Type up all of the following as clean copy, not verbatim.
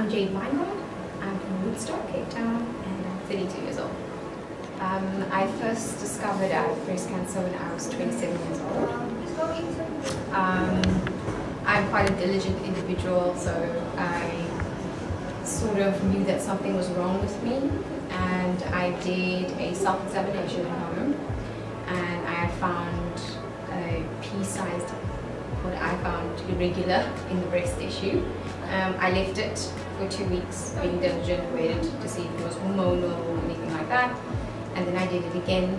I'm Jade Wyngaardt, I'm from Woodstock, Cape Town, and I'm 32 years old. I first discovered I had breast cancer when I was 27 years old. I'm quite a diligent individual, so I sort of knew that something was wrong with me, and I did a self-examination at home, and I found a pea-sized, what I found irregular in the breast tissue. I left it for 2 weeks, being diligent, waited to see if it was hormonal or anything like that. And then I did it again,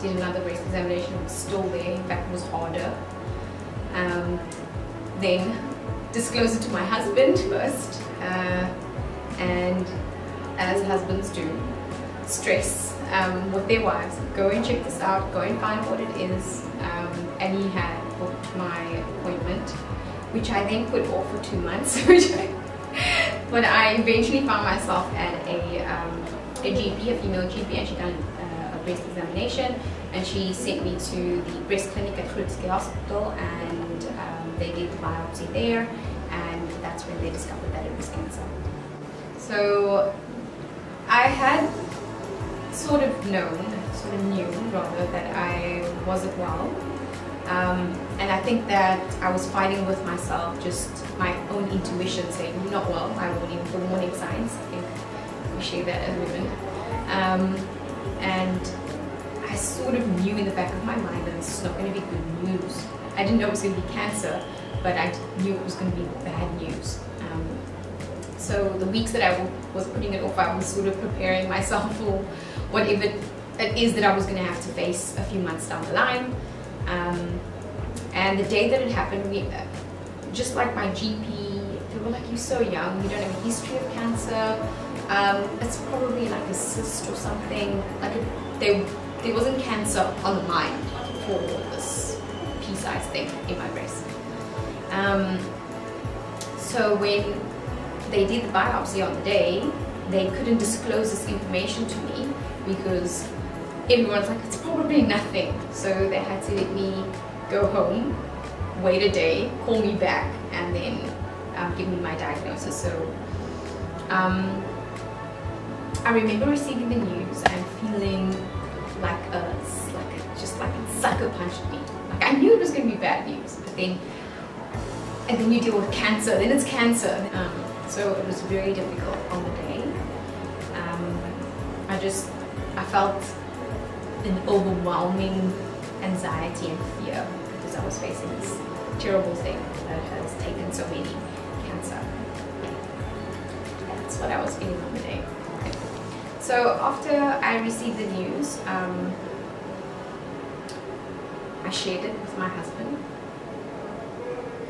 did another breast examination, it was still there, in fact it was harder. Then disclosed it to my husband first, and as husbands do, stress with their wives, go and check this out, go and find what it is, and he had booked my appointment, which I then put off for 2 months, but I eventually found myself at a GP, a female GP, and she done a breast examination, and she sent me to the breast clinic at Krupske Hospital, and they did the biopsy there, and that's when they discovered that it was cancer. So I had sort of knew rather that I wasn't well, and I think that I was fighting with myself, just my own intuition saying you're not well, my warning, the warning signs. I think we share that as women, and I sort of knew in the back of my mind that this is not going to be good news. I didn't know it was going to be cancer, but I knew it was going to be bad news. So the weeks that I was putting it off, I was sort of preparing myself for whatever it is that I was going to have to face a few months down the line. And the day that it happened, just like my GP, they were like, you're so young, you don't have a history of cancer. It's probably like a cyst or something. Like there wasn't cancer on the mind for this pea-sized thing in my breast. So when they did the biopsy on the day, they couldn't disclose this information to me because everyone's like, it's probably nothing. So they had to let me go home, wait a day, call me back, and then give me my diagnosis. So I remember receiving the news and feeling like a sucker punched me. Like I knew it was going to be bad news, but then, and then you deal with cancer, then it's cancer. So it was very difficult on the day. I felt an overwhelming anxiety and fear because I was facing this terrible thing that has taken so many, cancer. That's what I was feeling on the day. So after I received the news, I shared it with my husband,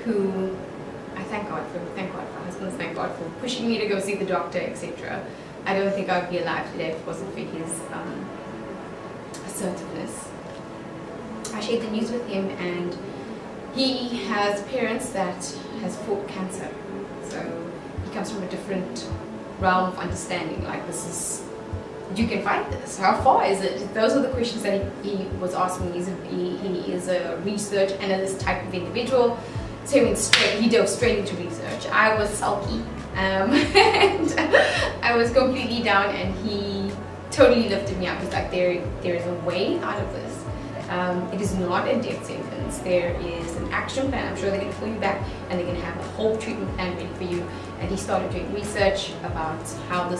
who I thank God for husbands, thank God for pushing me to go see the doctor, etc. I don't think I would be alive today if it wasn't for his assertiveness. I shared the news with him, and he has parents that has fought cancer, so he comes from a different realm of understanding, like this is, you can fight this, how far is it? Those are the questions that he was asking. He is a research analyst type of individual. So he dove straight into research. I was sulky, and I was completely down, and he totally lifted me up. He's like, there is a way out of this. It is not a death sentence. There is an action plan. I'm sure they're going to pull you back, and they're going to have a whole treatment plan ready for you. And he started doing research about how the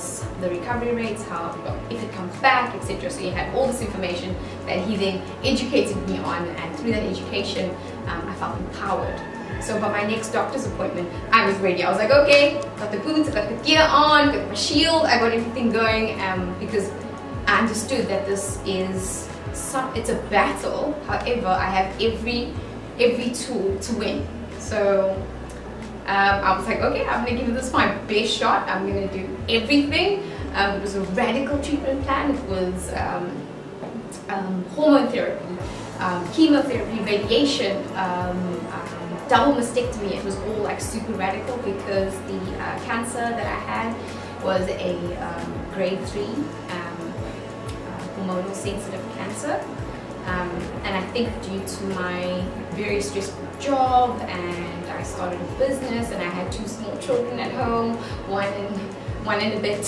recovery rates, how if it comes back, etc. So he had all this information that he then educated me on, and through that education, I felt empowered. So by my next doctor's appointment, I was ready. I was like, okay, got the boots, I got the gear on, got my shield, I got everything going, because I understood that this is it's a battle. However, I have every tool to win. So I was like, okay, I'm gonna give this my best shot. I'm gonna do everything. It was a radical treatment plan. It was hormone therapy, chemotherapy, radiation. Double mastectomy. It was all like super radical because the cancer that I had was a grade 3 hormonal sensitive cancer, and I think due to my very stressful job, and I I started a business and I had two small children at home, one in a bit.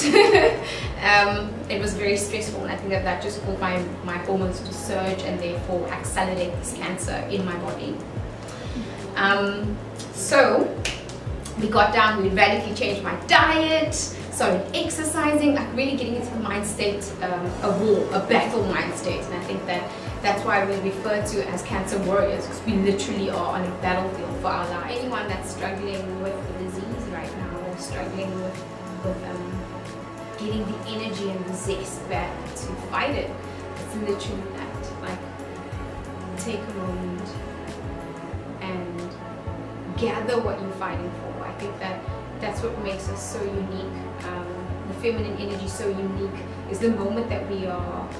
It was very stressful, and I think that just caused my hormones to surge and therefore accelerate this cancer in my body. So we got down, we radically changed my diet, started exercising, like really getting into the mind state, a war, a battle mind state. And I think that's why we're referred to as cancer warriors, because we literally are on a battlefield for our life. Anyone that's struggling with the disease right now, or struggling with getting the energy and the zest back to fight it, it's literally that. Like, take a moment and gather what you're fighting for. I think that's what makes us so unique. The feminine energy so unique is the moment that we are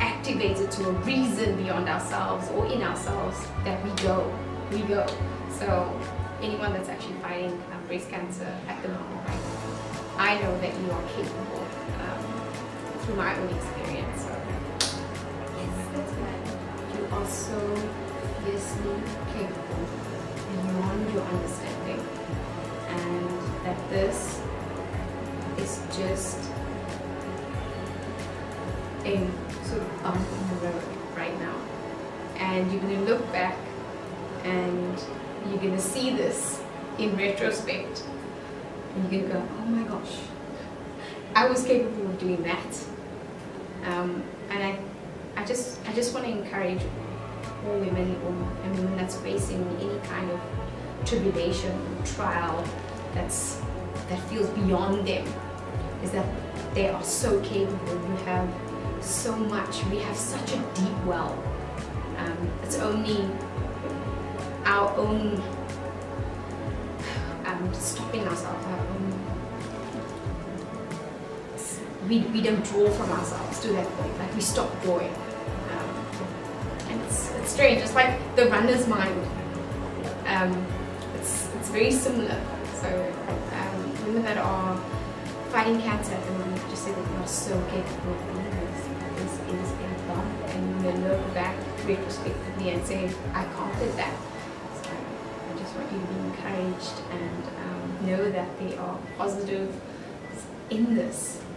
activated to a reason beyond ourselves or in ourselves, that we go. So anyone that's actually fighting breast cancer at the moment, I know that you are capable through my own experience. So yes, that's right. You are so fiercely capable beyond your understanding, and that this is just a sort of bump in the road right now, and you're going to look back and you're going to see this in retrospect and you're going to go, oh my gosh, I was capable of doing that. And I just want to encourage all women and women that's facing any kind of tribulation or trial that feels beyond them, is that they are so capable. We have so much, we have such a deep well. It's only our own stopping ourselves, our own, we don't draw from ourselves to that point, like we stop drawing. And it's strange, it's like the runner's mind. It's very similar. So women that are fighting cancer at the moment, just say that you are so capable of doing this. This is a bomb, and you will look back retrospectively and say, I conquered that. So I just want you to be encouraged and know that they are positive in this.